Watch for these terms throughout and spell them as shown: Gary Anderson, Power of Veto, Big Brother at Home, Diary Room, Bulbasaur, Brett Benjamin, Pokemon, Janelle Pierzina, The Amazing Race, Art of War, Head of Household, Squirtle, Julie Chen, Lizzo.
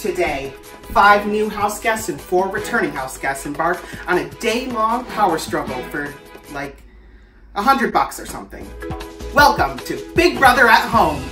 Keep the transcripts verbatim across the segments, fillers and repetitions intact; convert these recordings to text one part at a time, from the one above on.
today. Five new house guests and four returning house guests embark on a day-long power struggle for like a hundred bucks or something. Welcome to Big Brother at Home.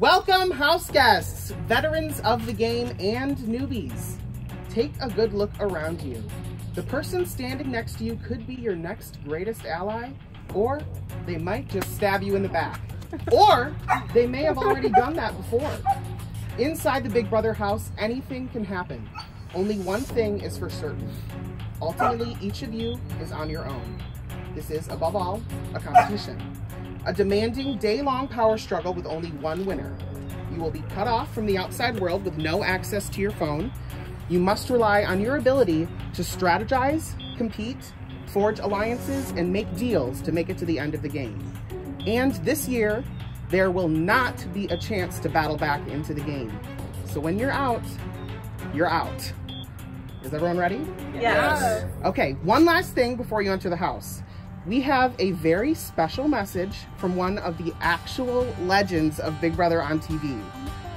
Welcome house guests, veterans of the game and newbies. Take a good look around you. The person standing next to you could be your next greatest ally, or they might just stab you in the back. Or they may have already done that before. Inside the Big Brother house, anything can happen. Only one thing is for certain. Ultimately, each of you is on your own. This is, above all, a competition. A demanding day-long power struggle with only one winner. You will be cut off from the outside world with no access to your phone. You must rely on your ability to strategize, compete, forge alliances, and make deals to make it to the end of the game. And this year, there will not be a chance to battle back into the game. So when you're out, you're out. Is everyone ready? Yes. Okay, one last thing before you enter the house. We have a very special message from one of the actual legends of Big Brother on T V.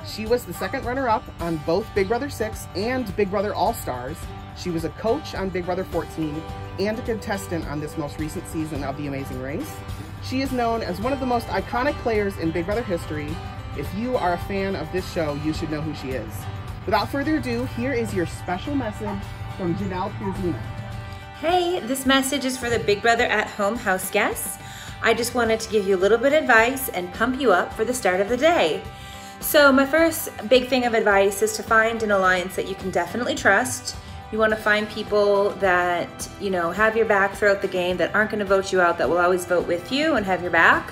She was the second runner-up on both Big Brother six and Big Brother All-Stars. She was a coach on Big Brother fourteen and a contestant on this most recent season of The Amazing Race. She is known as one of the most iconic players in Big Brother history. If you are a fan of this show, you should know who she is. Without further ado, here is your special message from Janelle Pierzina. Hey, this message is for the Big Brother at Home house guests. I just wanted to give you a little bit of advice and pump you up for the start of the day. So my first big thing of advice is to find an alliance that you can definitely trust. You want to find people that, you know, have your back throughout the game, that aren't going to vote you out, that will always vote with you and have your back.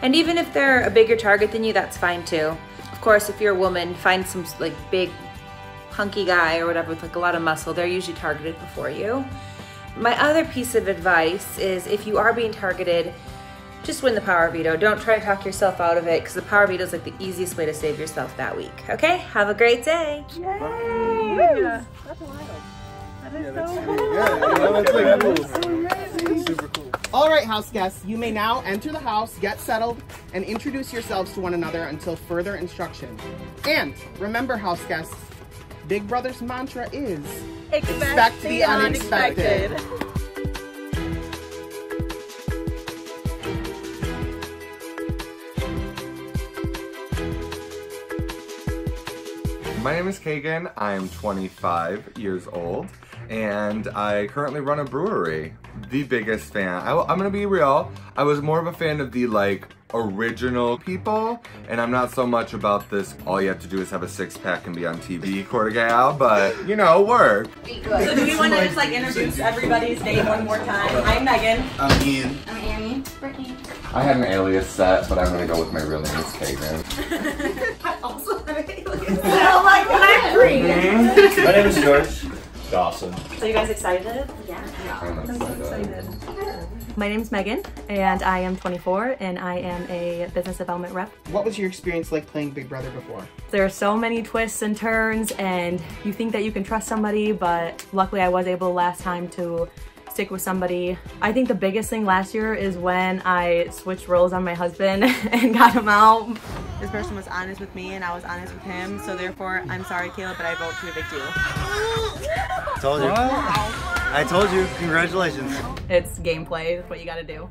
And even if they're a bigger target than you, that's fine too. Of course, if you're a woman, find some like big hunky guy or whatever with like a lot of muscle. They're usually targeted before you. My other piece of advice is if you are being targeted, just win the power veto. Don't try to talk yourself out of it, because the power veto is like the easiest way to save yourself that week. Okay, have a great day. Yay! Yeah. That's wild. That is yeah, that's so cool. Yeah, that's like cool. That's amazing. That's super cool. All right, house guests, you may now enter the house, get settled, and introduce yourselves to one another until further instruction. And remember, house guests, Big Brother's mantra is Expect, expect the, the unexpected. unexpected. My name is Kagan, I'm twenty-five years old, and I currently run a brewery. The biggest fan, I, I'm gonna be real, I was more of a fan of the like original people, and I'm not so much about this all you have to do is have a six pack and be on T V quarter gal, but you know, work. So do we want to just like introduce everybody's name one more time? I'm Megan. I'm Ian. I'm Annie. Brittany. I had an alias set, but I'm gonna go with my real name, it's Kagan. I also have an alias set. Oh my god. My name is George. Dawson. So you guys excited? Yeah. I'm excited. So excited. My name's Megan, and I am twenty-four, and I am a business development rep. What was your experience like playing Big Brother before? There are so many twists and turns, and you think that you can trust somebody, but luckily I was able last time to stick with somebody. I think the biggest thing last year is when I switched roles on my husband and got him out. This person was honest with me, and I was honest with him, so therefore, I'm sorry, Caleb, but I vote to evict you. Told you. Wow. I told you, congratulations. It's gameplay, that's what you gotta do.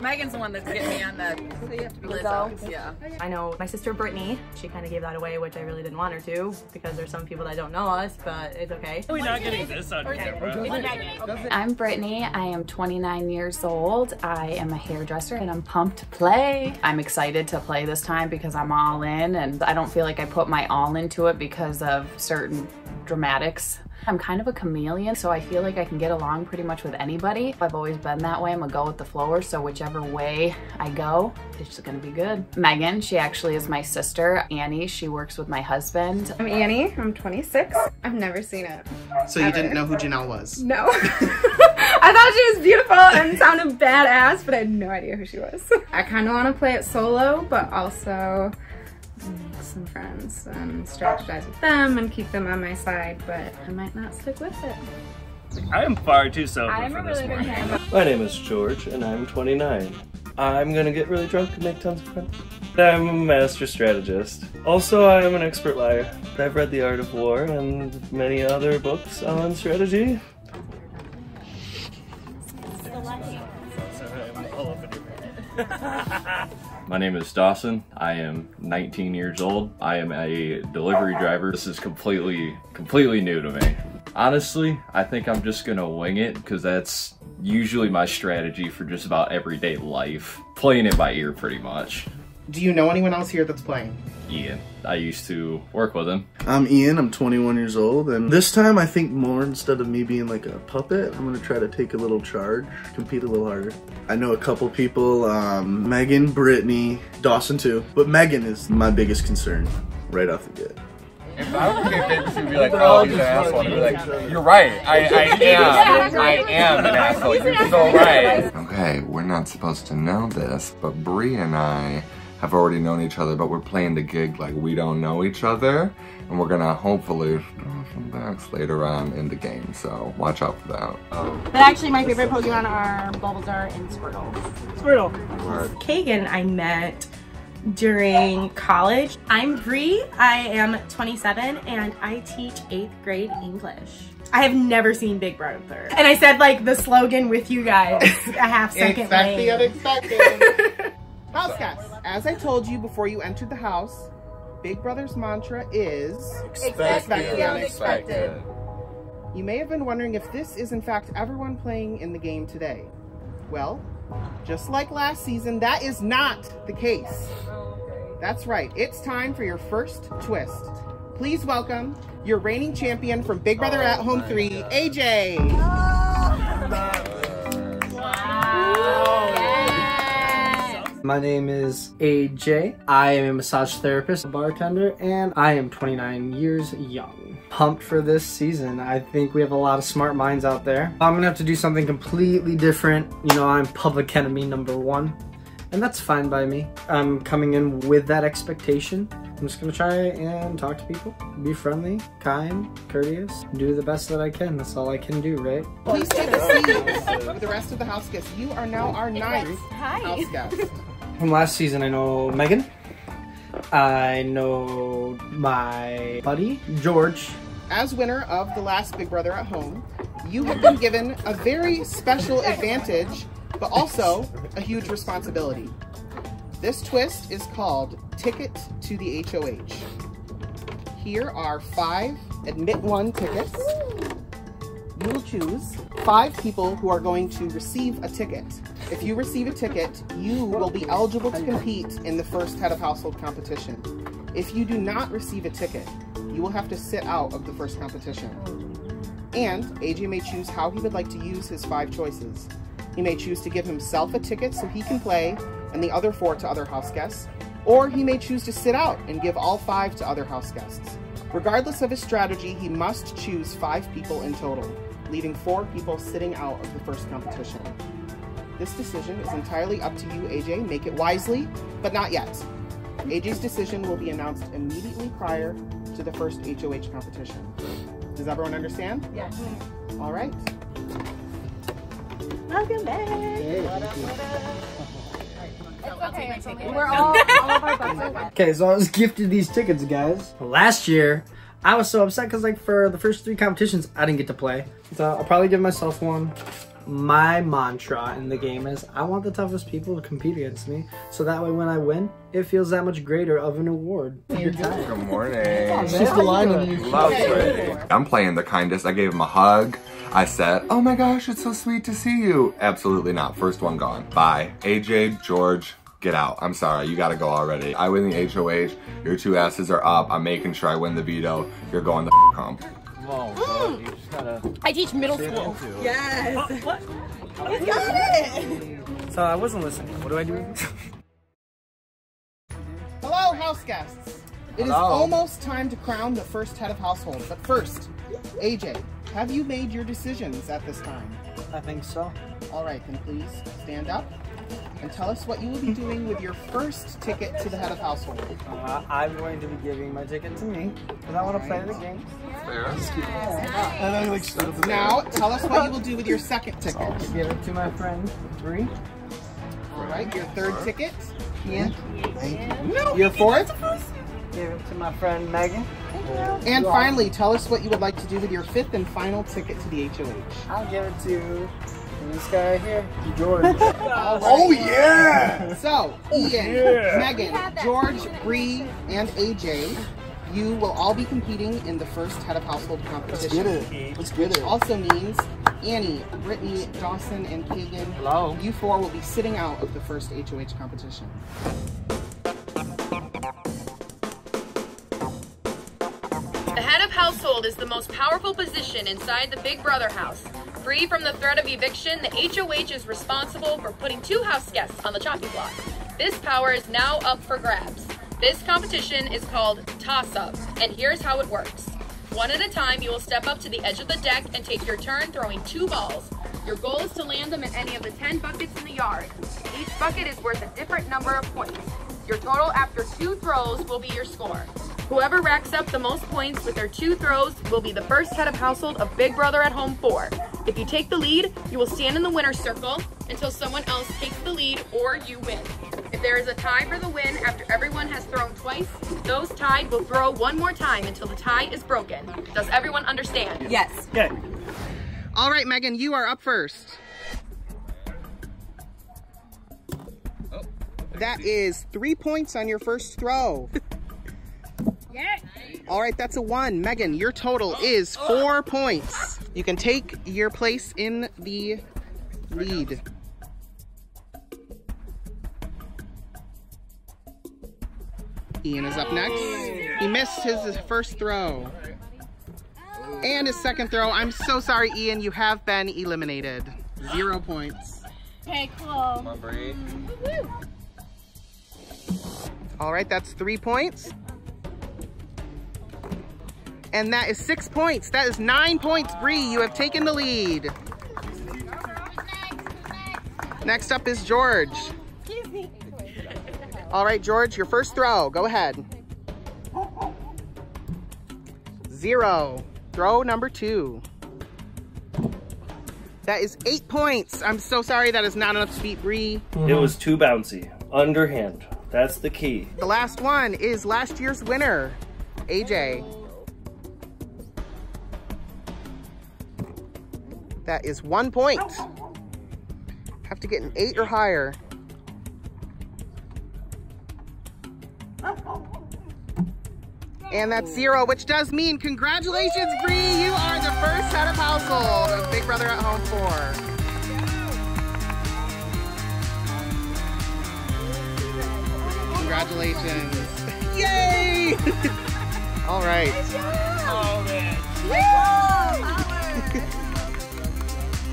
Megan's the one that's getting me on the so you have to be Lizzo. Yeah. I know my sister Brittany, she kinda gave that away, which I really didn't want her to, because there's some people that don't know us, but it's okay. We're not getting this on camera. I'm Brittany, I am twenty-nine years old, I am a hairdresser, and I'm pumped to play. I'm excited to play this time because I'm all in, and I don't feel like I put my all into it because of certain dramatics. I'm kind of a chameleon, so I feel like I can get along pretty much with anybody. I've always been that way. I'm a go with the flow, so whichever way I go, It's gonna be good. Megan, she actually is my sister. Annie, she works with my husband. I'm Annie, I'm twenty-six. I've never seen it. So ever. You didn't know who Janelle was? No. I thought she was beautiful and sounded badass, but I had no idea who she was. I kinda wanna play it solo, but also make some friends and strategize with them and keep them on my side, but I might not stick with it. I am far too sober I'm for this really one. My name is George, and I'm twenty-nine. I'm gonna get really drunk and make tons of friends. I'm a master strategist. Also, I am an expert liar. I've read The Art of War and many other books on strategy. My name is Dawson. I am nineteen years old. I am a delivery driver. This is completely, completely new to me. Honestly, I think I'm just gonna wing it because that's usually my strategy for just about everyday life. Playing it by ear pretty much. Do you know anyone else here that's playing? Ian. I used to work with him. I'm Ian, I'm twenty-one years old, and this time I think more instead of me being like a puppet, I'm gonna try to take a little charge, compete a little harder. I know a couple people, um, Megan, Brittany, Dawson too, but Megan is my biggest concern right off the get. If I was to get famous, you'd be like, oh, he's an asshole. And you'd be like, you're right. I, I am. I am an asshole. You're so right. Okay, we're not supposed to know this, but Bree and I have already known each other, but we're playing the gig like we don't know each other, and we're gonna hopefully come back later on in the game, so watch out for that. Um, but actually, my favorite Pokemon are Bulbasaur and Squirtle. Squirtle. Kagan I met during college. I'm Bree, I am twenty-seven, and I teach eighth grade English. I have never seen Big Brother. And I said like the slogan with you guys a half second Expect late. the unexpected. House cats. As I told you before you entered the house, Big Brother's mantra is Expect, Expect the unexpected. unexpected. You may have been wondering if this is in fact everyone playing in the game today. Well, just like last season, that is not the case. That's right, it's time for your first twist. Please welcome your reigning champion from Big Brother at Home three, A J. Oh. Wow. Yes. My name is A J. I am a massage therapist, a bartender, and I am twenty-nine years young. Pumped for this season. I think we have a lot of smart minds out there. I'm gonna have to do something completely different. You know, I'm public enemy number one, and that's fine by me. I'm coming in with that expectation. I'm just gonna try and talk to people, be friendly, kind, courteous, do the best that I can. That's all I can do, right? Please take a seat. The rest of the house guests, you are now our ninth house guest. From last season, I know Megan. I know my buddy, George. As winner of the last Big Brother at Home, you have been given a very special advantage, but also a huge responsibility. This twist is called Ticket to the H O H. Here are five Admit One tickets. You will choose five people who are going to receive a ticket. If you receive a ticket, you will be eligible to compete in the first head of household competition. If you do not receive a ticket, you will have to sit out of the first competition. And A J may choose how he would like to use his five choices. He may choose to give himself a ticket so he can play and the other four to other house guests, or he may choose to sit out and give all five to other house guests. Regardless of his strategy, he must choose five people in total, leaving four people sitting out of the first competition. This decision is entirely up to you, A J. Make it wisely, but not yet. A J's decision will be announced immediately prior to the first H O H competition. Does everyone understand? Yes. All right. Welcome back. Hey, what up, what up? It's okay. We're all, all of our bucks are back. Okay, so I was gifted these tickets, guys. Last year, I was so upset because, like, for the first three competitions, I didn't get to play. So I'll probably give myself one. My mantra in the game is I want the toughest people to compete against me, so that way when I win, it feels that much greater of an award. Good morning. It's just a line on you. I'm playing the kindest. I gave him a hug. I said, oh my gosh, it's so sweet to see you. Absolutely not. First one gone. Bye. A J, George, get out. I'm sorry, you gotta go already. I win the H O H. Your two asses are up. I'm making sure I win the veto. You're going to f home. Oh, you just gotta I teach middle school. Yes. Oh, what? You got it. So I wasn't listening. What do I do? house guests. It Hello. is almost time to crown the first head of household. But first, A J, have you made your decisions at this time? I think so. All right, then please stand up and tell us what you will be doing with your first ticket to the head of household. Uh, I'm going to be giving my ticket to me because I want right. to play the game. Yes. Yes. Nice. Nice. Now, tell us what you will do with your second ticket. I'll give it to my friend, Bree. All right, your third Four. ticket. Ian. Yeah. No, your fourth. Give it to my friend, Megan. And finally, tell us what you would like to do with your fifth and final ticket to the H O H. I'll give it to this guy right here, George. Right. Oh yeah! So, Ian, yeah. Megan, George, Bree, and A J, you will all be competing in the first head of household competition. Let's get it. Let's get it. Also means Annie, Brittany, Dawson, and Kagan. Hello. You four will be sitting out of the first H O H competition. The head of household is the most powerful position inside the Big Brother house. Free from the threat of eviction, the H O H is responsible for putting two house guests on the chopping block. This power is now up for grabs. This competition is called Toss-Up, and here's how it works. One at a time, you will step up to the edge of the deck and take your turn throwing two balls. Your goal is to land them in any of the ten buckets in the yard. Each bucket is worth a different number of points. Your total after two throws will be your score. Whoever racks up the most points with their two throws will be the first head of household of Big Brother at Home four. If you take the lead, you will stand in the winner's circle until someone else takes the lead or you win. If there is a tie for the win after everyone has thrown twice, those tied will throw one more time until the tie is broken. Does everyone understand? Yes. Good. All right, Megan, you are up first. Oh, that is three points on your first throw. Yeah. All right, that's a one. Megan, your total oh, is four oh. points. You can take your place in the lead. Ian is up next. He missed his first throw. And his second throw. I'm so sorry, Ian. You have been eliminated. Zero points. Okay, cool. Come on, Bree. All right, that's three points. And that is six points. That is nine points. Bree, you have taken the lead. Who's next? Who's next? Next up is George. All right, George, your first throw. Go ahead. Zero. Throw number two. That is eight points. I'm so sorry. That is not enough to beat Bree. It was too bouncy. Underhand. That's the key. The last one is last year's winner, A J. That is one point. Have to get an eight or higher. And that's zero, which does mean congratulations, Bree. You are the first head of household of Big Brother at Home four. Congratulations. Yay! All right. Oh, man.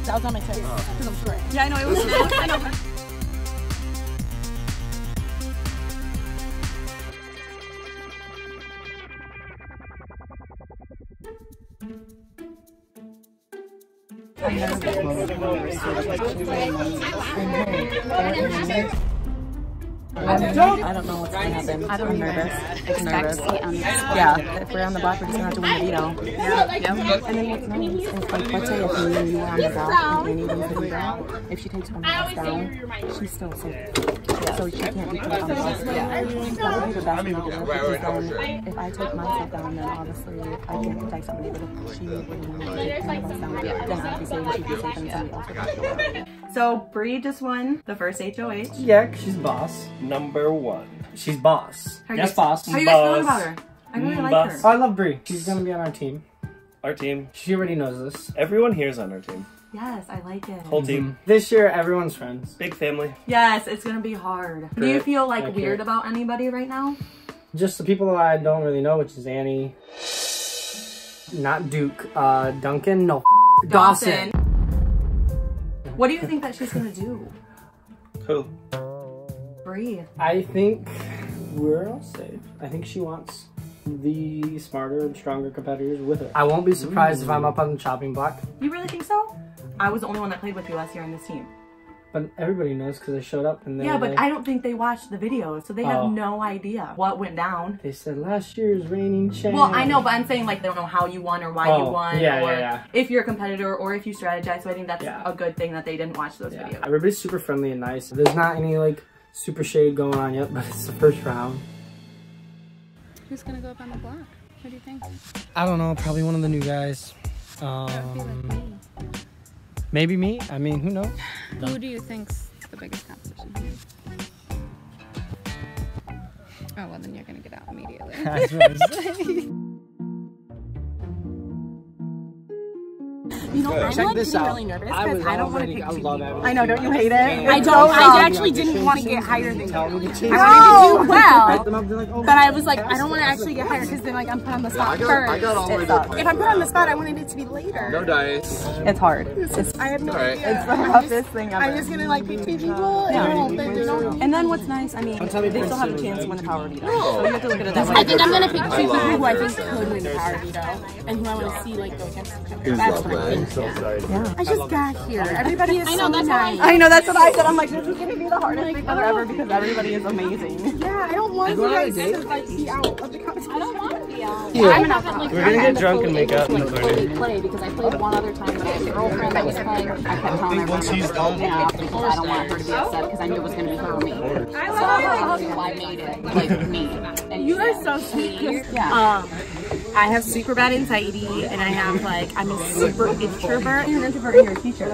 That was on my face, because I'm short. Yeah, I know, it was short. I know. I don't know what's going to happen. I'm nervous. It's nervous. Yeah, if we're on the block, we're just going to have to win a veto. Yeah. Yep. And then what's nice is, like, let's say if you knew you were on the block and you didn't put it down, if she takes one of down, she's still safe. So she can't be put on the block. Yeah. Probably the best thing to do. If I take myself down, then obviously I can't protect somebody, but if she wouldn't down, then I'd be safe. She'd be safe and somebody else. So Bree just won the first H O H. Yeah, she's boss. Number one. She's boss. How yes, boss. How you guys feeling about her? I really mm, like boss. her. I love Bree. She's gonna be on our team. Our team. She already knows this. Everyone here is on our team. Yes, I like it. Whole team. Mm-hmm. This year, everyone's friends. Big family. Yes, it's gonna be hard. Great. Do you feel like okay. weird about anybody right now? Just the people that I don't really know, which is Annie, not Duke, uh, Duncan, no, Dawson. Dawson. What do you think that she's gonna do? Who? Bree. I think we're all safe. I think she wants the smarter and stronger competitors with her. I won't be surprised mm. if I'm up on the chopping block. You really think so? I was the only one that played with you last year on this team. But everybody knows because I showed up and they Yeah, but like, I don't think they watched the video, so they have oh. no idea what went down. They said last year's reigning champ. Well, I know, but I'm saying like they don't know how you won or why oh, you won yeah, or yeah, yeah. if you're a competitor or if you strategize, so I think that's yeah. a good thing that they didn't watch those yeah. videos. Everybody's super friendly and nice. There's not any like super shade going on yet, but it's the first round. Who's gonna go up on the block? What do you think? I don't know, probably one of the new guys. Um, that would be like me. Maybe me? I mean, who knows? Who do you think's the biggest competition here? Oh, well, then you're gonna get out immediately. You know, I'm like getting really nervous because I, I don't want to pick two people. I know, don't you hate it? Yeah. I don't. I actually didn't want to get higher than you. I wanted to do well, but I was like, I don't want to actually get higher because then like I'm put on the spot yeah, I got, first. I got all my good if I'm put on the spot, I wanted it to be later. No dice. It's hard. It's, I have no right. idea. It's the toughest thing ever. I'm just gonna like pick two people and then And then what's nice, I mean, they still have a chance to win the power veto. So you have to look at it that way. I think I'm gonna pick two people who I think could win the power veto and who I want to see like go against each other. That's my So yeah. I just I got here. Everybody is I know, so that's nice. I know, that's what I said. I'm like, this is going to be the hardest like, thing oh. ever because everybody is amazing. Yeah, I don't want you guys to like be out of the competition. I don't want to be out. Yeah. Yeah. I'm an alcoholic. Like, We're going to get drunk and make up in the morning. Play because I played one other time with my girlfriend that was playing. I kept telling her once she's done, I don't want her to be upset because I knew it was going to be her or me. So I made it like me. You are so sweet. Yeah. I have super bad anxiety, and I have like I'm a super introvert. You're an introvert and you're a teacher.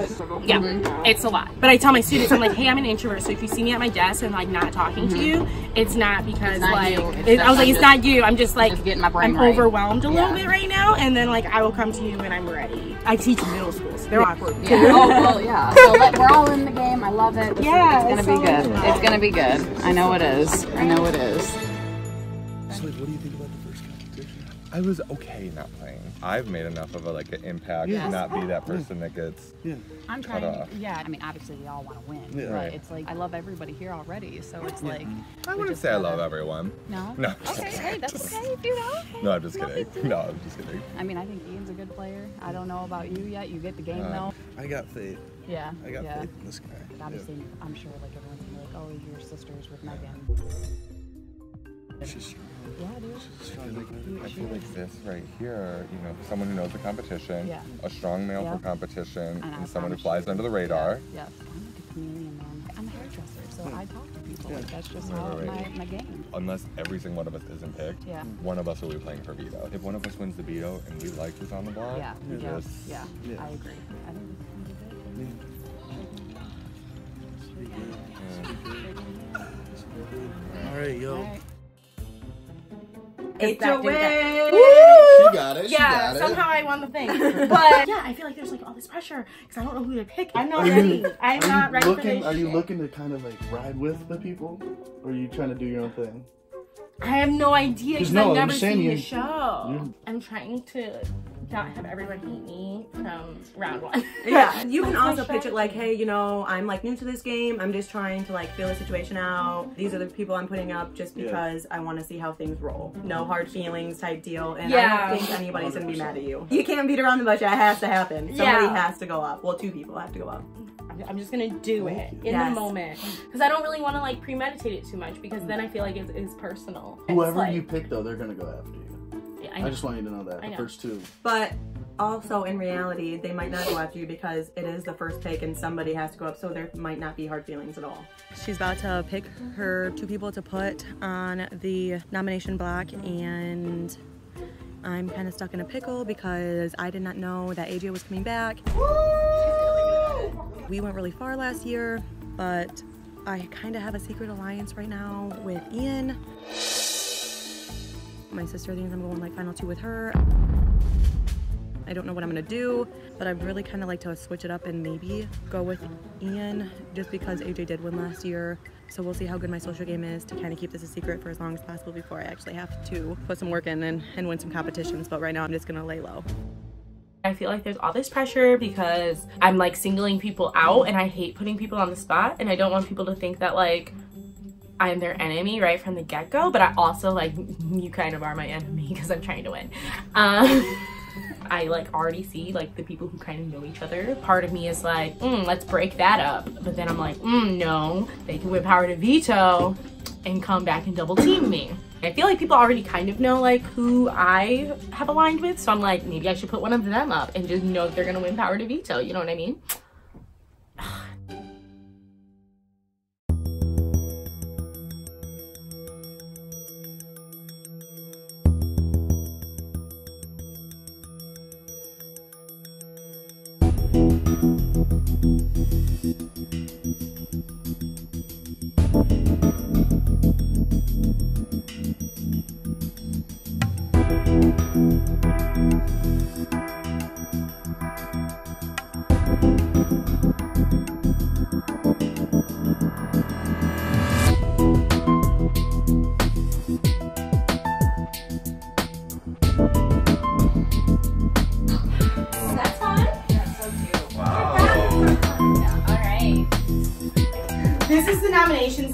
Yeah, mm-hmm. It's a lot. But I tell my students, I'm like, hey, I'm an introvert. So if you see me at my desk and like not talking mm-hmm. to you, it's not because it's not like it's it, I was like, it's not you. I'm just like just getting my brain I'm right. overwhelmed a yeah. little bit right now, and then like I will come to you when I'm ready. I teach middle school, so they're awkward. Yeah. Oh well, yeah. So like, we're all in the game. I love it. This yeah, is, it's, it's gonna so be good. Fun. It's gonna be good. I know it is. I know it is. So like, what do you think about the first competition? I was okay not playing. I've made enough of a like an impact yes. to not be that person that gets yeah. I'm trying cut off. Yeah, I mean obviously we all want to win, yeah. but right. it's like I love everybody here already, so it's yeah. like I wouldn't say I love of... everyone. No. No. Okay, hey, that's just... okay, you know. Hey, no, I'm just kidding. No, I'm just kidding. I mean I think Ian's a good player. I don't know about you yet. You get the game uh, though. I got faith. Yeah. I got yeah. faith in this guy. And obviously yeah. I'm sure like everyone's gonna be like, oh your sister's with Megan. She's yeah, dude. She's like, I feel like this right here, you know, someone who knows the competition, yeah. a strong male yeah. for competition, and, and someone who flies under the radar. Yeah, yeah. I'm like a chameleon, man. I'm a hairdresser, so yeah. I talk to people. Yeah. Like, that's just how right, right. my, my game. Unless every single one of us isn't picked, yeah. one of us will be playing for veto. If one of us wins the veto and we like who's on the ball, yeah, yeah. Just, yeah. yeah. I agree. I think this is gonna be good. All right, yo. All right. It's a win! She got it, she yeah, got it. Somehow I won the thing. But yeah, I feel like there's like all this pressure because I don't know who to pick. I'm not ready. I'm not ready for this. Are you looking to kind of like ride with the people? Or are you trying to do your own thing? I have no idea because no, I've never seen the show. I'm trying to not have everyone hate me from round one. Yeah, you can also pitch it like, hey, you know, I'm like new to this game. I'm just trying to like feel the situation out. These are the people I'm putting up just because yeah. I want to see how things roll. No hard feelings type deal. And yeah. I don't think anybody's going to be mad at you. You can't beat around the bush. It has to happen. Somebody yeah. has to go up. Well, two people have to go up. I'm just gonna do it in yes. the moment because I don't really want to like premeditate it too much because then I feel like it's, it's personal. Whoever it's like, you pick though, they're gonna go after you. Yeah, I, I just want you to know that the first two. But also in reality, they might not go after you because it is the first take and somebody has to go up, so there might not be hard feelings at all. She's about to pick her two people to put on the nomination block and. I'm kind of stuck in a pickle because I did not know that A J was coming back. Woo! We went really far last year, but I kind of have a secret alliance right now with Ian. My sister thinks I'm going like final two with her. I don't know what I'm gonna do, but I'd really kind of like to switch it up and maybe go with Ian just because A J did win last year. So we'll see how good my social game is to kind of keep this a secret for as long as possible before I actually have to put some work in and, and win some competitions. But right now I'm just gonna lay low. I feel like there's all this pressure because I'm like singling people out and I hate putting people on the spot and I don't want people to think that like I'm their enemy right from the get-go, but I also like, you kind of are my enemy because I'm trying to win. Um, I like already see like the people who kind of know each other. Part of me is like, mm, let's break that up. But then I'm like, mm, no, they can win power to veto and come back and double team me. I feel like people already kind of know like who I have aligned with. So I'm like, maybe I should put one of them up and just know if they're gonna win power to veto. You know what I mean?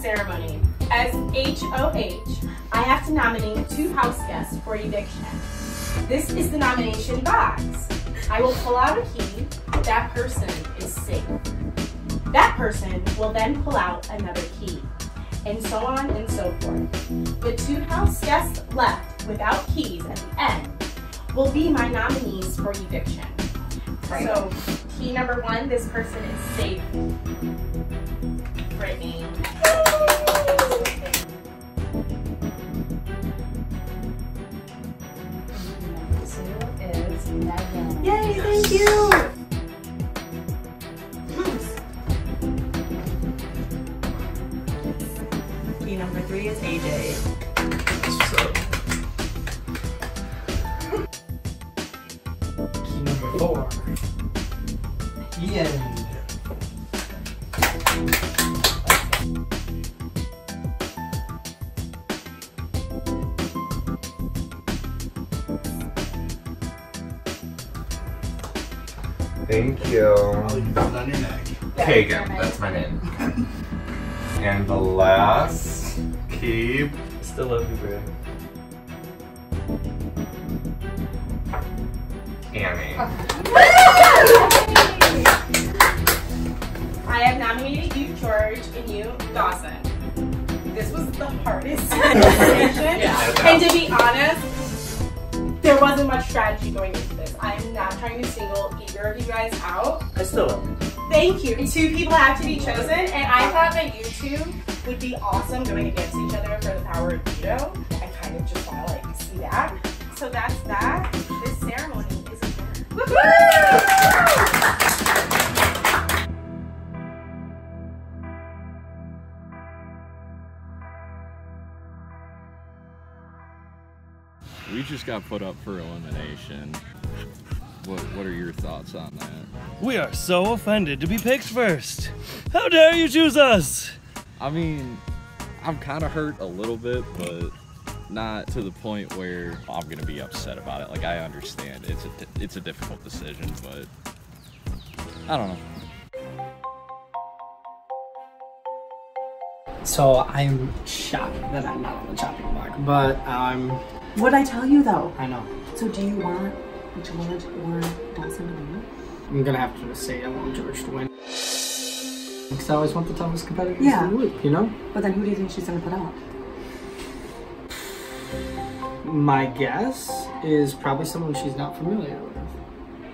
Ceremony. As H O H, I have to nominate two house guests for eviction. This is the nomination box. I will pull out a key. That person is safe. That person will then pull out another key, and so on and so forth. The two house guests left without keys at the end will be my nominees for eviction. So, key number one, this person is safe. Brittany. Megan. Yay, thank you! Key number three is A J. So. Key number four, Ian. Thank you. Oh, you put it on your neck. Kagan, that's my name. And the last keep. Still love you, bro. Annie. I have nominated you, George, and you, Dawson. This was the hardest decision. Yeah, and to be honest, there wasn't much strategy going into this. I'm not trying to single either of you guys out. I still love you. Thank you. Two people have to be chosen, and I thought that you two would be awesome going against each other for the power of veto. I kind of just want to like see that. So that's that. This ceremony is over. Woo-hoo! We just got put up for elimination. What, what are your thoughts on that? We are so offended to be picked first. How dare you choose us? I mean, I'm kind of hurt a little bit, but not to the point where I'm going to be upset about it. Like, I understand it's a, it's a difficult decision, but I don't know. So I'm shocked that I'm not on the chopping block, but I'm... Um... What'd I tell you though? I know. So do you want George or Dawson to win? I'm gonna have to say I want George to win. Because I always want the toughest competitors yeah. in the loop, you know? But then who do you think she's gonna put out? My guess is probably someone she's not familiar with.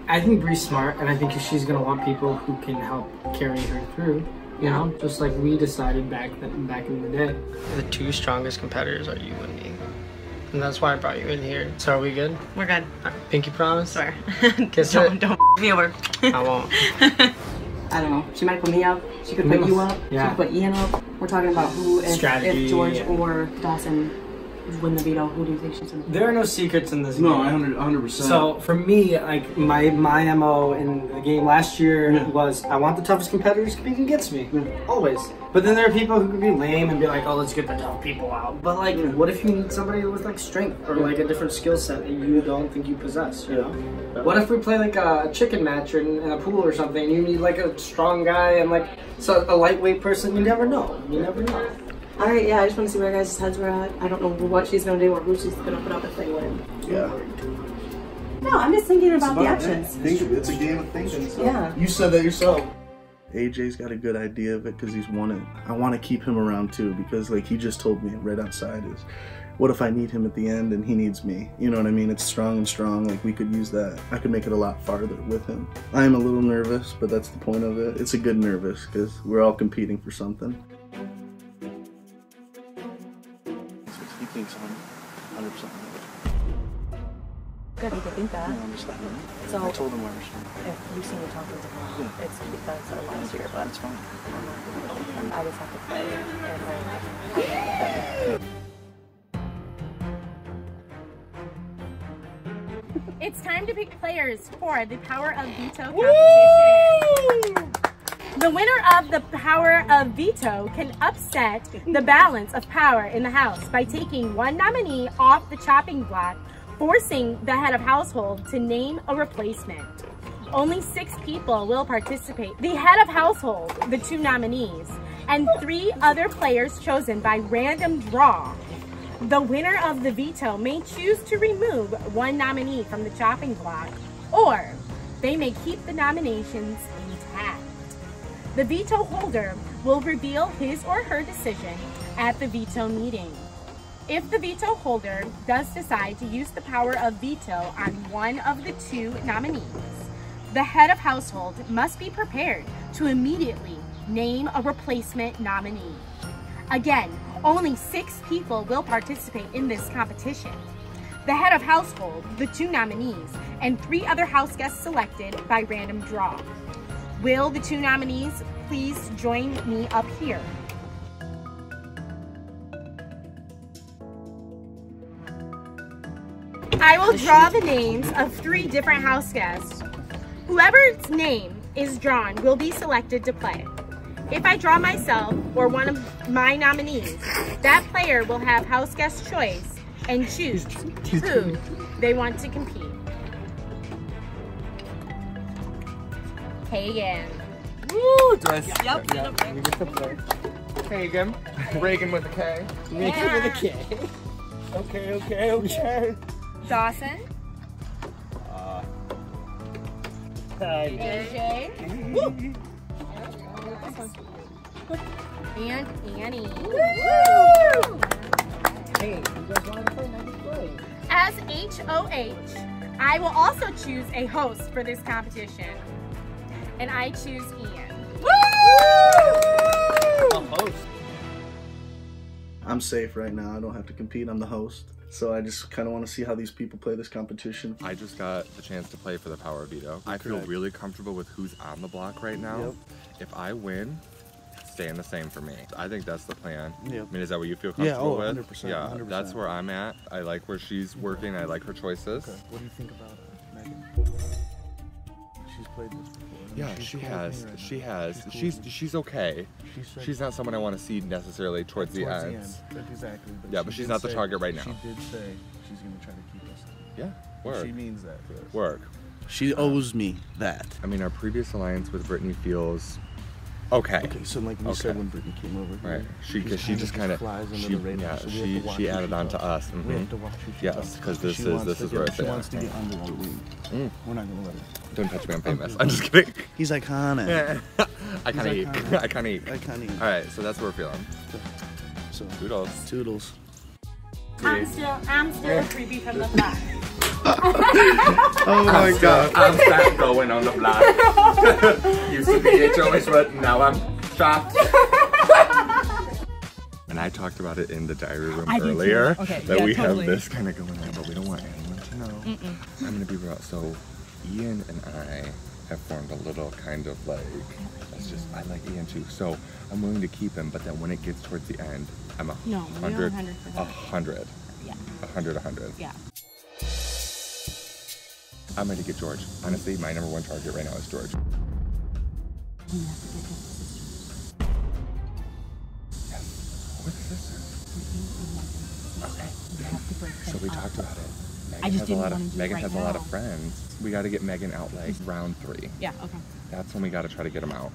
I think Bree's smart, and I think she's gonna want people who can help carry her through. You know, just like we decided back then, back in the day. The two strongest competitors are you and me. And that's why I brought you in here. So are we good? We're good. Pinky promise? Swear. Kiss don't, it. Don't f me over. I won't. I don't know. She might put me up. She could put mm-hmm. you up. Yeah. She could put Ian up. We're talking about who, if, strategy, if George yeah. or Dawson win the veto, who do you think she's in? There are no secrets in this no, game. No, one hundred percent. So for me, like my my M O in the game last year yeah. was, I want the toughest competitors competing against me. Yeah. Always. But then there are people who can be lame and be like, oh, let's get the tough people out. But like, what if you need somebody with like strength or like a different skill set that you don't think you possess, you know? What if we play like a chicken match or in a pool or something and you need like a strong guy and like so a lightweight person? You never know, you never know. All right, yeah, I just want to see where guys' heads were at. I don't know what she's going to do or who she's going to put up if they win. Yeah. No, I'm just thinking about, about the options. Think of it. It's a game of thinking. So. Yeah. You said that yourself. A J's got a good idea of it because he's wanted. I want to keep him around too because, like, he just told me right outside is, what if I need him at the end and he needs me? You know what I mean? It's strong and strong. Like, we could use that. I could make it a lot farther with him. I am a little nervous, but that's the point of it. It's a good nervous because we're all competing for something. He thinks I'm one hundred percent good. You could think that. No, I'm just not. So, I told him where I was from. If you see me talking to him, yeah. It's because of last year, but it's fine. I just have to play and learn. It's time to pick players for the Power of Veto competition. Woo! The winner of the Power of Veto can upset the balance of power in the house by taking one nominee off the chopping block, forcing the head of household to name a replacement. Only six people will participate. The head of household, the two nominees, and three other players chosen by random draw. The winner of the veto may choose to remove one nominee from the chopping block, or they may keep the nominations intact. The veto holder will reveal his or her decision at the veto meeting. If the veto holder does decide to use the power of veto on one of the two nominees, the head of household must be prepared to immediately name a replacement nominee. Again, only six people will participate in this competition. The head of household, the two nominees, and three other house guests selected by random draw. Will the two nominees please join me up here? I will draw the names of three different house guests. Whoever's name is drawn will be selected to play. If I draw myself or one of my nominees, that player will have house guest choice and choose who they want to compete. Hagen. Woo! Nice. Yep. Yep. Yep. Yep. Hagen. Reagan with a K. Reagan yeah. with a K. Okay, okay, okay. Dawson. Uh, A J. Woo! And Annie. Woo! Hey, you guys want to play ninety play? As H O H, I will also choose a host for this competition. And I choose Ian. Woo! I'm a host. I'm safe right now. I don't have to compete. I'm the host. So I just kind of want to see how these people play this competition. I just got the chance to play for the Power of Veto. I Correct. feel really comfortable with who's on the block right now. Yep. If I win, staying the same for me. I think that's the plan. Yep. I mean, is that what you feel comfortable yeah, oh, with? one hundred percent, yeah, one hundred percent. That's where I'm at. I like where she's working. I like her choices. Okay. What do you think about uh, Megan? She's played this before. Yeah, she has. Right she has. She's cool. she's, she's okay. She's, she's not someone I want to see necessarily towards, towards the end. The end. Exactly. But yeah, but she's not say, the target right now. She did say she's going to try to keep us. Yeah, work. She means that for us. Work. She owes me that. I mean, our previous alliance with Brittany feels okay. Okay, so like we okay. said when Brittany came over here. Right. She, cause she just kind of, she, yeah, so she, she added on to us. Mm-hmm. We have to watch who she yes, because this is, this is where it's at. She wants to get under the wing. Mm. We're not going to let her. Don't touch me, I'm famous. I'm just kidding. He's iconic. I can't eat. I can't eat. I can't eat. All right, so that's what we're feeling. So, toodles. Toodles. I'm still, I'm still a freebie from the block. Oh my I'm God. Still, I'm still going on the block. Used to be H O H, but now I'm shocked. And I talked about it in the diary room I earlier. Okay. That yeah, we totally. have this kind of going on, but we don't want anyone to know. Mm -mm. I'm going to be real. So, Ian and I have formed a little kind of like, that's just, I like Ian too, so I'm willing to keep him, but then when it gets towards the end, I'm a no, hundred, a hundred, yeah, a hundred, a hundred, yeah. I'm going to get George. Honestly, my number one target right now is George. You have to get his sisters. Yes, who are the sisters? Okay, you have to break them so we up. talked about it. Megan I just has didn't a lot want of, to do Megan right has now. a lot of friends. We got to get Megan out like round three. Yeah, okay. That's when we got to try to get him out.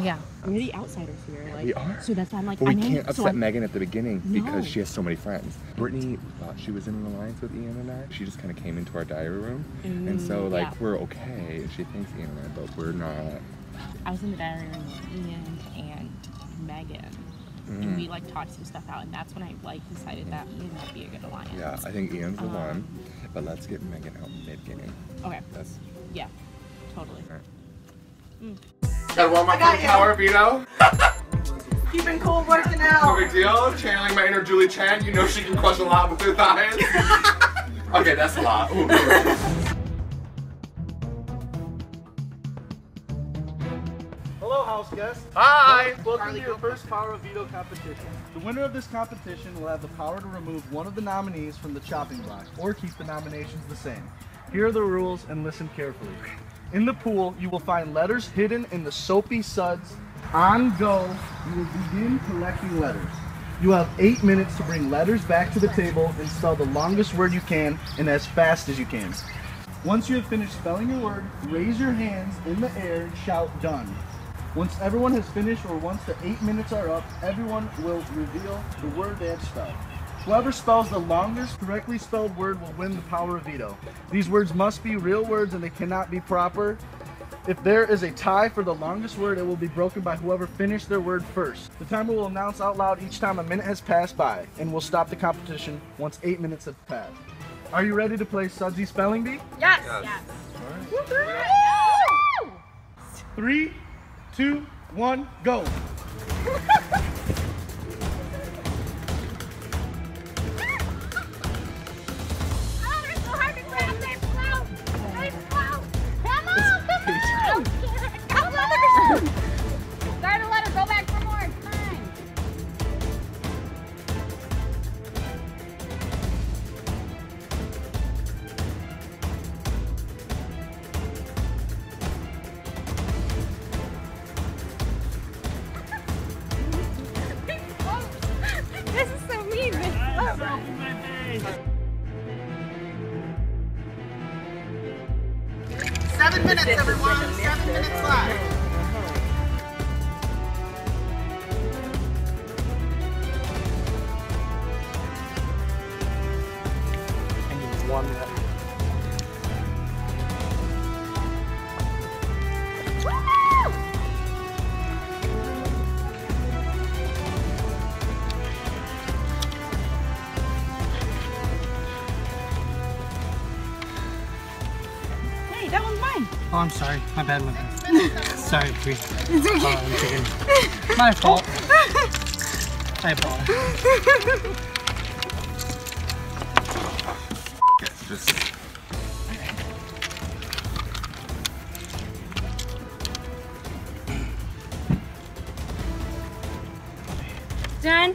Yeah. We're the outsiders here. Like, we are. So that's why I'm like, but we I can't am, upset so Megan at the beginning no. because she has so many friends. Brittany thought she was in an alliance with Ian and I. She just kind of came into our diary room. Mm, and so like, yeah. we're okay. And she thinks Ian and I, but we're not. I was in the diary room with Ian and Megan. Mm. And we like talked some stuff out, and that's when I like decided mm. that we might be a good alliance. Yeah, I think Ian's the um, one, but let's get Megan out mid-game. Okay. That's yeah, totally. All right. mm. Got one more from Tower Vito. You've been cool working out. No big deal. Channeling my inner Julie Chen. You know she can crush a lot with her thighs. Okay, that's a lot. Ooh, house guest. Hi! Welcome Harley to your first Power of Veto competition. The winner of this competition will have the power to remove one of the nominees from the chopping block or keep the nominations the same. Here are the rules and listen carefully. In the pool, you will find letters hidden in the soapy suds. On go, you will begin collecting letters. You have eight minutes to bring letters back to the table and spell the longest word you can and as fast as you can. Once you have finished spelling your word, raise your hands in the air and shout done. Once everyone has finished or once the eight minutes are up, everyone will reveal the word they have spelled. Whoever spells the longest correctly spelled word will win the power of veto. These words must be real words and they cannot be proper. If there is a tie for the longest word, it will be broken by whoever finished their word first. The timer will announce out loud each time a minute has passed by and will stop the competition once eight minutes have passed. Are you ready to play Sudsy Spelling Bee? Yes! Yes. Yes. All right. Woo-hoo! Three, two, one, go. Seven minutes, everyone. Seven minutes left. I need one minute. Oh, I'm sorry. My bad, my bad. Sorry, please. It's okay. Oh, I'm kidding. My fault. I apologize. It's just... Done.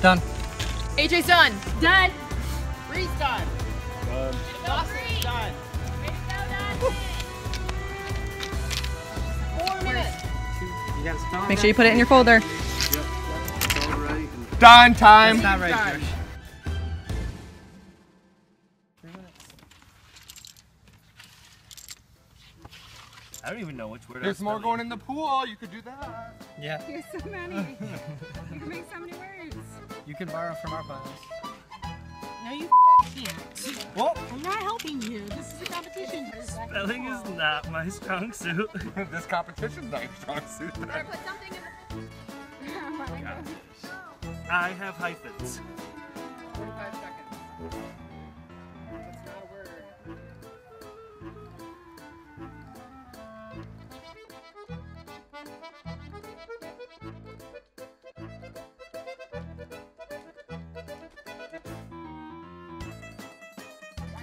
Done. A J's done. Done. Bree's done. Done. Dawson's done. Ready to go, Dawson. Four minutes. You gotta spell it. Make sure you put it in your folder. Yep, yep. It's all right. Done time. It's not right. I don't even know which word. There's more going in the pool. You could do that. Yeah. There's so many. You can make so many words. You can borrow from our files. No, you can't. Well, I'm not helping you. This is a competition. Spelling is not my strong suit. This competition's not your strong suit. You better put something in the pool. Yeah. I have hyphens. forty-five seconds.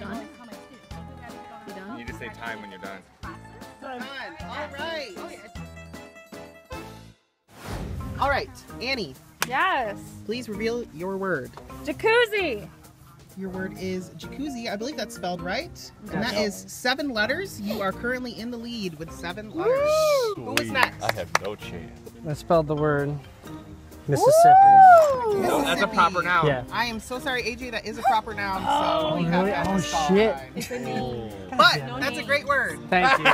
Done? You done? You just say time when you're done. Done. All right. Oh, yeah. All right, Annie. Yes. Please reveal your word. Jacuzzi. Your word is jacuzzi. I believe that's spelled right. And that is seven letters. You are currently in the lead with seven letters. Who is next? I have no chance. I spelled the word Mississippi. Woo! No, that's a proper noun. Yeah. I am so sorry, A J. That is a proper noun. So oh, we have really? that oh shit! Right. It's a name. But no that's name. a great word. Thank you.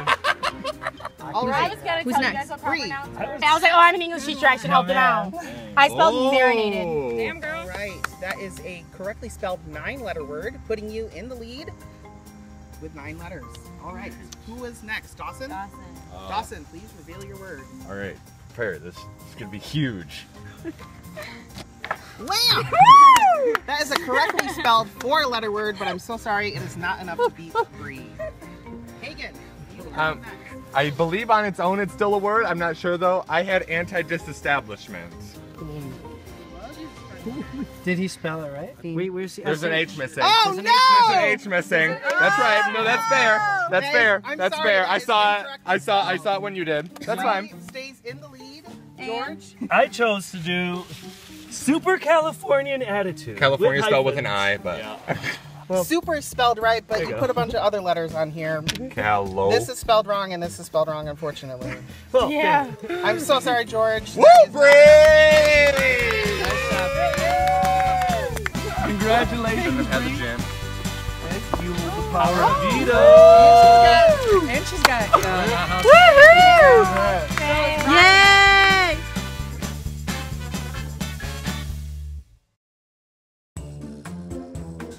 All right. I was gonna Who's tell next? You guys Bree. I, was... I was like, oh, I'm an English teacher. I should help it out. I spelled oh. marinated. Damn girl. All right. That is a correctly spelled nine-letter word, putting you in the lead with nine letters. All right. Who is next? Dawson. Dawson. Uh, Dawson, please reveal your word. All right. Prepare. This is gonna be huge. Wham! That is a correctly spelled four-letter word, but I'm so sorry, it is not enough to beat Bree. Hagen, you um, next. I believe on its own it's still a word. I'm not sure though. I had anti-disestablishment. Did he spell it right? Wait, where's the? There's an H missing. Oh no! There's an H missing. That's right. No, that's fair. That's hey, fair. I'm that's sorry, fair. I saw it. I saw. I saw it when you did. That's fine. Stays in the lead. George. I chose to do super Californian attitude. California spelled with an I, but. Yeah. Well, super spelled right, but you, you put a bunch of other letters on here. Calo. This is spelled wrong, and this is spelled wrong, unfortunately. Well, yeah. I'm so sorry, George. Woo, Bree! Congratulations, at the gym. Thank you, the power oh, of Vito. Oh. And she's got it. Uh, Woohoo! So yay!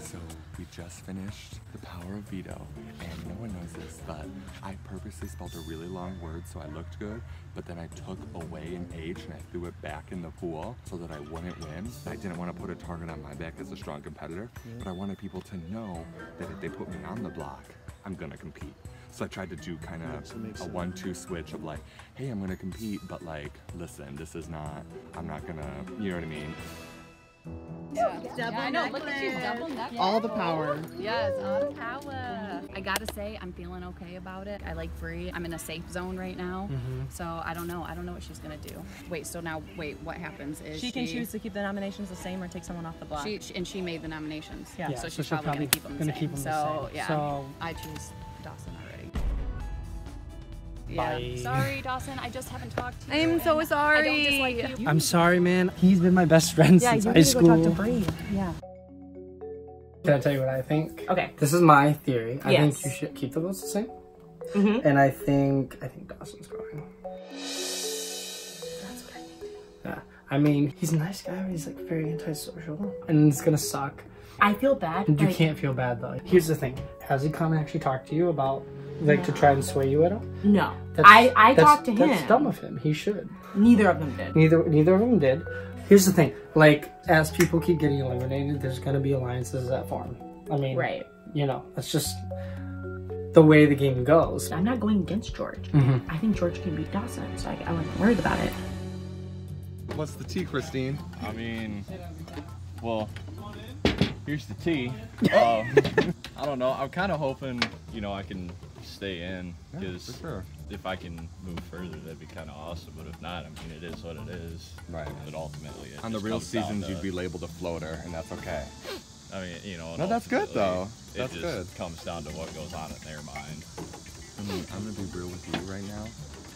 So, we just finished the power of Vito, and no one knows this, but I purposely spelled a really long word so I looked good, but then I took away an H and I threw it back in the pool so that I wouldn't win. I didn't want to put a target on my back as a strong competitor, but I wanted people to know that if they put me on the block, I'm gonna compete. So I tried to do kind of a one two switch of like, hey, I'm gonna compete, but like, listen, this is not, I'm not gonna, you know what I mean? Yeah. Yeah, I know. Look at you, double necklace. All the power. Yes, all the power. I gotta say, I'm feeling okay about it. I like Bree. I'm in a safe zone right now, mm-hmm. so I don't know. I don't know what she's gonna do. Wait, so now, wait, what happens is she can she, choose to keep the nominations the same or take someone off the block. She, she, and she made the nominations, yeah. Yeah, so she's so probably, probably gonna keep them, gonna the, same. Keep them so, the same. Yeah, so yeah, I choose Dawson already. Yeah. Bye. Sorry, Dawson. I just haven't talked to you. I'm so sorry. I don't dislike you. I'm sorry, man. He's been my best friend yeah, since high school. Yeah, you need to go talk to Bree. Yeah. Can I tell you what I think? Okay. This is my theory. I yes. think you should keep the votes the same. Mm-hmm. And I think I think Dawson's going. That's what I think. Yeah. I mean, he's a nice guy, but he's like very antisocial, and it's gonna suck. I feel bad. You like... can't feel bad though. Here's the thing: has he come and actually talked to you about? Like no. to try and sway you at all? No, that's, I I that's, talked to him. That's dumb of him. He should. Neither of them did. Neither neither of them did. Here's the thing: like as people keep getting eliminated, there's gonna be alliances that form. I mean, right? You know, that's just the way the game goes. I'm not going against George. Mm-hmm. I think George can beat Dawson, so I, I wasn't worried about it. What's the tea, Christine? I mean, well, here's the tea. Uh, I don't know. I'm kind of hoping, you know, I can stay in, because yeah, sure. if I can move further, that'd be kind of awesome. But if not, I mean, it is what it is. Right. But ultimately, it on the real seasons, to, you'd be labeled a floater, and that's okay. I mean, you know. No, that's good though. That's it just good. Comes down to what goes on in their mind. I mean, I'm gonna be real with you right now.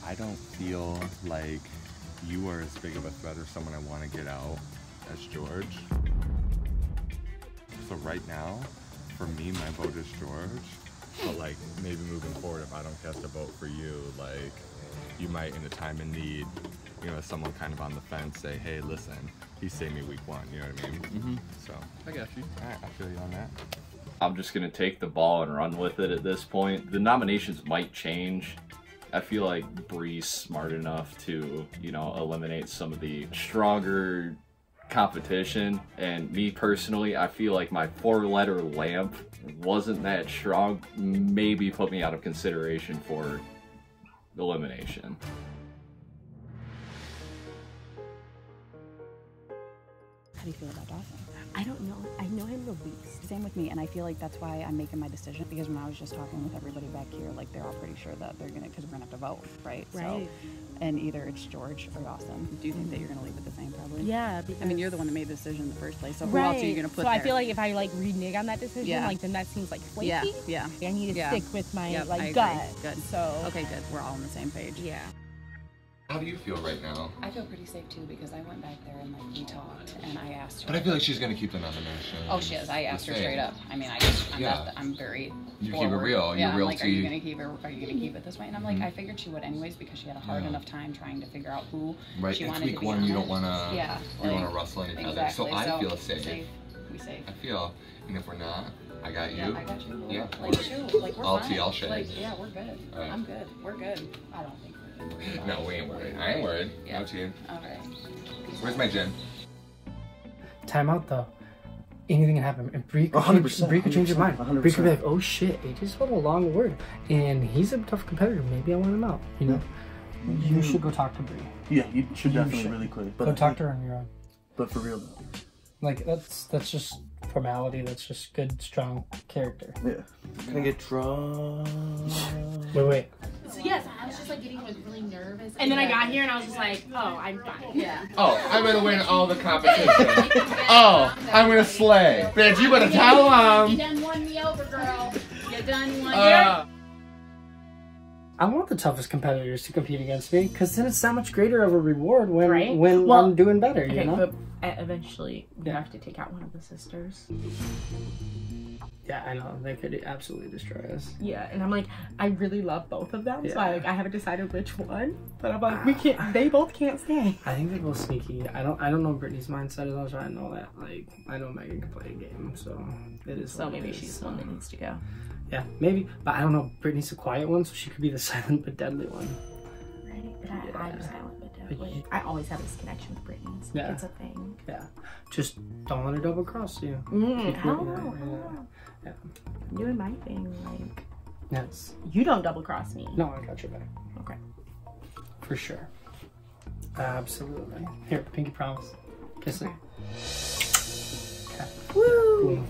I don't feel like you are as big of a threat or someone I want to get out as George. So right now, for me, my vote is George. But like maybe moving forward, if I don't cast a vote for you, like you might in a time of need, you know, someone kind of on the fence say, hey, listen, he saved me week one, you know what I mean? Mm-hmm. So I got you. All right, I feel you on that. I'm just gonna take the ball and run with it at this point. The nominations might change. I feel like Bree's smart enough to, you know, eliminate some of the stronger competition, and me personally, I feel like my four-letter lamp wasn't that strong. Maybe put me out of consideration for elimination. How do you feel about Dawson? I don't know. I know him the least. Same with me, and I feel like that's why I'm making my decision, because when I was just talking with everybody back here, like they're all pretty sure that they're gonna, because we're gonna have to vote, right? Right. So, and either it's George or Austin. Do you think that you're gonna leave it the same, probably? Yeah. Because I mean, you're the one that made the decision in the first place, so who right. else are you gonna put? So there? I feel like if I like renege on that decision, yeah. like then that seems like flaky. Yeah. Yeah. I need to yeah. stick with my yep, like gut. Good. So. Okay. Good. We're all on the same page. Yeah. How do you feel right now? I feel pretty safe too, because I went back there and like we talked and I asked her. But I feel like she's gonna keep the nomination. Oh, she is. I asked her straight up. I mean, I just, I'm, yeah. not the, I'm very. You forward. Keep it real. You're yeah, real like, to are you. Gonna keep it, are you gonna keep it this way? And I'm like, mm-hmm. I figured she would anyways, because she had a hard yeah. enough time trying to figure out who right. she it's wanted to be. Right. Week one, you don't wanna. Yeah. You like, wanna rustle any feathers. Exactly. So I so feel safe. safe. We safe. I feel, and if we're not. I got you. Yeah, I got you. Yeah. Like, shoot, like, we're I'll fine. Tea, I'll shade. Like, yeah, we're good. Right. I'm good. We're good. I don't think we're good. No, we ain't worried. I ain't worried. Yeah. No tea. All right. Where's my gin? Time out, though. Anything can happen. And Bree could change your mind. Bree could be like, oh shit, they just wrote a long word. And he's a tough competitor. Maybe I want him out. You know? You, you should go talk to Bree. Yeah, you should you definitely should. really quick. But go talk think, to her on your own. But for real, though. Like, that's that's just formality. That's just good, strong character. Yeah. Can I get drunk? wait, wait. So, yes, I was just, like, getting, like, really nervous. And then I got here, and I was just like, oh, I'm fine. Yeah. Oh, I'm going to win all the competition. oh, I'm going to slay. Bitch, you better tell them. You done won me over, girl. You done won uh. me. I want the toughest competitors to compete against me, because then it's that much greater of a reward when right? when well, I'm doing better, okay, you know? But eventually, we yeah. have to take out one of the sisters. Yeah, I know. They could absolutely destroy us. Yeah, and I'm like, I really love both of them, yeah. so I, like, I haven't decided which one, but I'm like, we can't, they both can't stay. I think they're both sneaky. I don't I don't know Brittany's mindset at all, so I know that, like, I know Megan can play a game, so it is So maybe is, she's the so. one that needs to go. Yeah, maybe, but I don't know, Brittany's a quiet one, so she could be the silent but deadly one. Right, but I, yeah. I'm silent but deadly. I always have this connection with Brittany, so yeah. it's a thing. Yeah, just don't let her double cross you. Mm, I don't know, I don't know. Yeah. I'm doing my thing, like, yes. you don't double cross me. No, I got your back. Okay. For sure. Absolutely. Here, pinky promise. Kiss okay. it. Okay. Woo! Cool.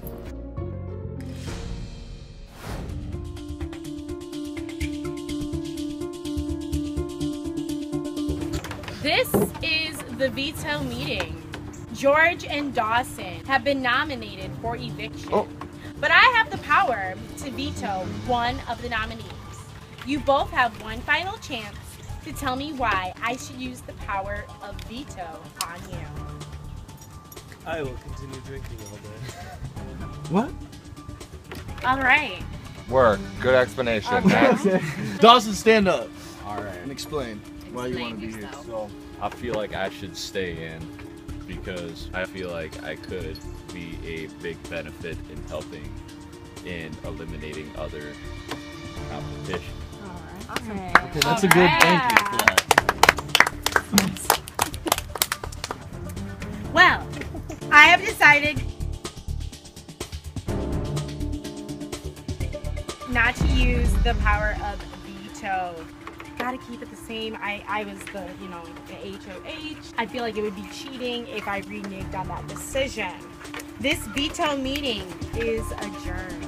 This is the veto meeting. George and Dawson have been nominated for eviction. Oh. But I have the power to veto one of the nominees. You both have one final chance to tell me why I should use the power of veto on you. I will continue drinking all day. What? All right. Work. Good explanation. Okay. Dawson, stand up. All right. And explain. Why you want to be here? So, I feel like I should stay in because I feel like I could be a big benefit in helping in eliminating other competition. Alright. Awesome. Okay, that's All a good right. thank you for that. Well, I have decided not to use the power of veto. Gotta keep it the same. I, I was the, you know, the H O H. I feel like it would be cheating if I reneged on that decision. This veto meeting is adjourned.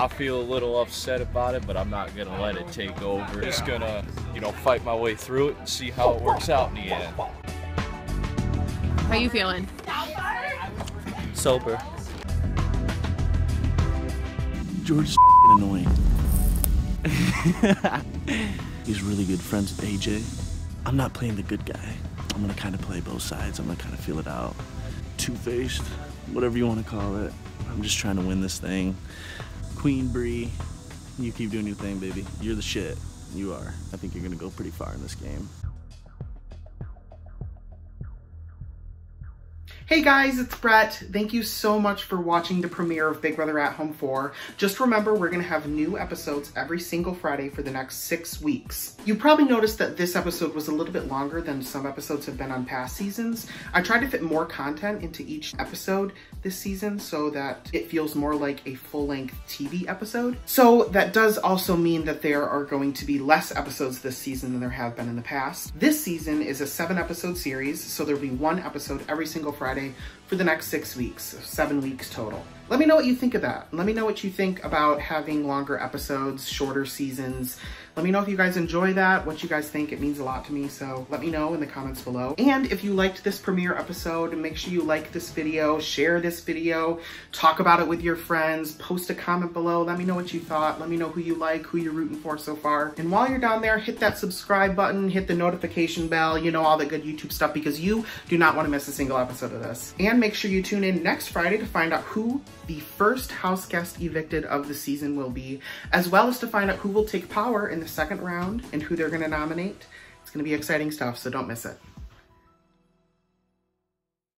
I feel a little upset about it, but I'm not gonna let it take over. Just gonna, you know, fight my way through it and see how it works out in the end. How you feeling? Sober. George is annoying. He's really good friends with A J. I'm not playing the good guy. I'm gonna kind of play both sides. I'm gonna kind of feel it out. Two-faced, whatever you want to call it. I'm just trying to win this thing. Queen Bree, you keep doing your thing, baby. You're the shit. You are. I think you're gonna go pretty far in this game. Hey guys, it's Brett. Thank you so much for watching the premiere of Big Brother at Home four. Just remember, we're gonna have new episodes every single Friday for the next six weeks. You probably noticed that this episode was a little bit longer than some episodes have been on past seasons. I tried to fit more content into each episode this season so that it feels more like a full-length T V episode. So that does also mean that there are going to be less episodes this season than there have been in the past. This season is a seven episode series, so there'll be one episode every single Friday for the next six weeks, seven weeks total. Let me know what you think of that. Let me know what you think about having longer episodes, shorter seasons. Let me know if you guys enjoy that, what you guys think. It means a lot to me, so let me know in the comments below. And if you liked this premiere episode, make sure you like this video, share this video, talk about it with your friends, post a comment below. Let me know what you thought. Let me know who you like, who you're rooting for so far. And while you're down there, hit that subscribe button, hit the notification bell, you know, all that good YouTube stuff, because you do not want to miss a single episode of this. And make sure you tune in next Friday to find out who the first house guest evicted of the season will be, as well as to find out who will take power in the second round and who they're going to nominate. It's going to be exciting stuff, so don't miss it.